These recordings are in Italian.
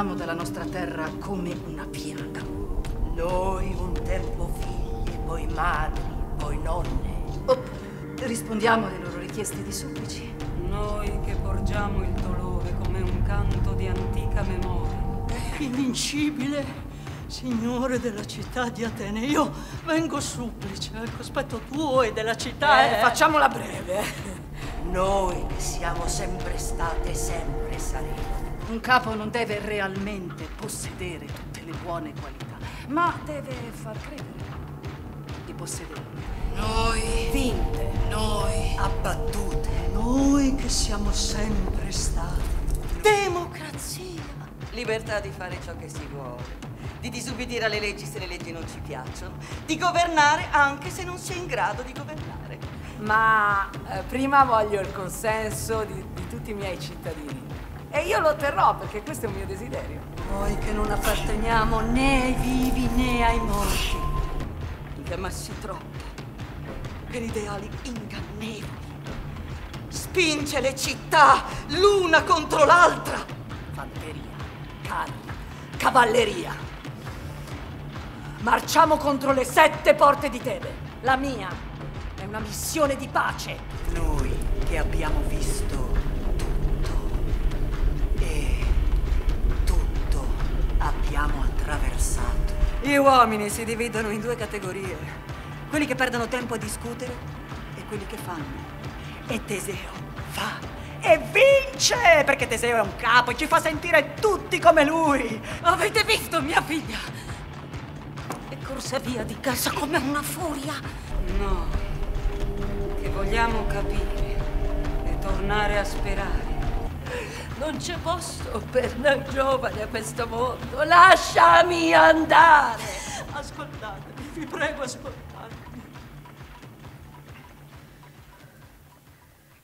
eliminiamo dalla nostra terra come una piaga. Noi un tempo figli, poi madri, poi nonne. Oh, rispondiamo alle loro richieste di supplici. Noi che porgiamo il dolore come un canto di antica memoria. Invincibile Signore della città di Atene, io vengo supplice al cospetto tuo e della città. Facciamola breve. Noi che siamo sempre state e sempre saremo. Un capo non deve realmente possedere tutte le buone qualità, ma deve far credere di possedere. Noi vinte, noi abbattute, noi che siamo sempre state. Democrazia! Libertà di fare ciò che si vuole, di disubbidire alle leggi se le leggi non ci piacciono, di governare anche se non sei in grado di governare. Ma prima voglio il consenso di tutti i miei cittadini. E io lo otterrò perché questo è un mio desiderio. Noi che non apparteniamo né ai vivi né ai morti. Incamarsi troppo per ideali ingannevoli. Spinge le città l'una contro l'altra. Fanteria, carri, cavalleria. Marciamo contro le 7 porte di Tebe. La mia è una missione di pace. Noi che abbiamo visto tutto e tutto abbiamo attraversato. Gli uomini si dividono in 2 categorie. Quelli che perdono tempo a discutere e quelli che fanno. E Teseo fa e vince! Perché Teseo è un capo e ci fa sentire tutti come lui. Avete visto mia figlia? Corsa via di casa come una furia. Noi che vogliamo capire e tornare a sperare. Non c'è posto per la giovane a questo mondo. Lasciami andare. Ascoltatemi, vi prego, ascoltatemi.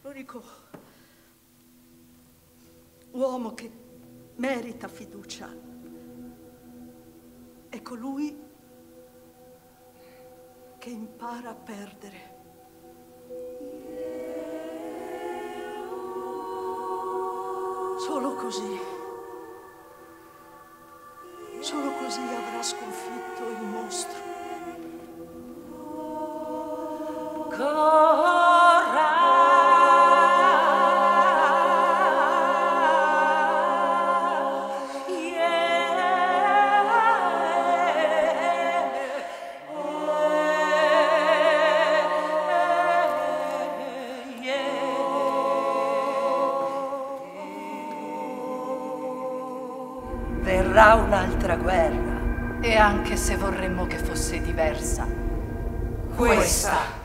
L'unico uomo che merita fiducia è colui che impara a perdere. Solo così, avrà sconfitto il mostro. Verrà un'altra guerra. E anche se vorremmo che fosse diversa, questa